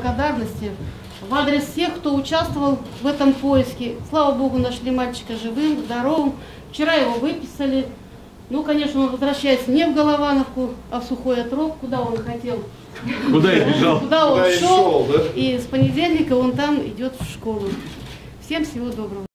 благодарности в адрес всех, кто участвовал в этом поиске. Слава Богу, нашли мальчика живым, здоровым. Вчера его выписали. Ну, конечно, он возвращается не в Головановку, а в Сухой отрок, куда он хотел. Куда и бежал. Куда он шел. И с понедельника он там идет в школу. Всем всего доброго.